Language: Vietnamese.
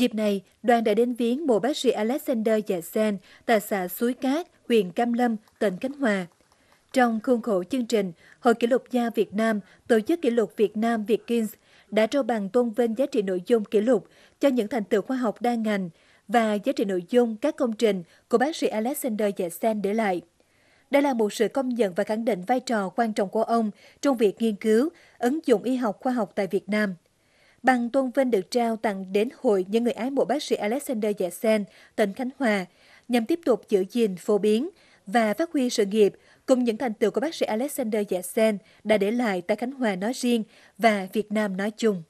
Dịp này, đoàn đã đến viếng mộ bác sĩ Alexandre Yersin tại xã Suối Cát, huyện Cam Lâm, tỉnh Khánh Hòa. Trong khuôn khổ chương trình, Hội Kỷ lục gia Việt Nam, Tổ chức Kỷ lục Việt Nam Vikings đã trao bằng tôn vinh giá trị nội dung kỷ lục cho những thành tựu khoa học đa ngành và giá trị nội dung các công trình của bác sĩ Alexandre Yersin để lại. Đây là một sự công nhận và khẳng định vai trò quan trọng của ông trong việc nghiên cứu, ứng dụng y học khoa học tại Việt Nam. Bằng tôn vinh được trao tặng đến Hội những người ái mộ bác sĩ Alexandre Yersin, tỉnh Khánh Hòa, nhằm tiếp tục giữ gìn, phổ biến và phát huy sự nghiệp cùng những thành tựu của bác sĩ Alexandre Yersin đã để lại tại Khánh Hòa nói riêng và Việt Nam nói chung.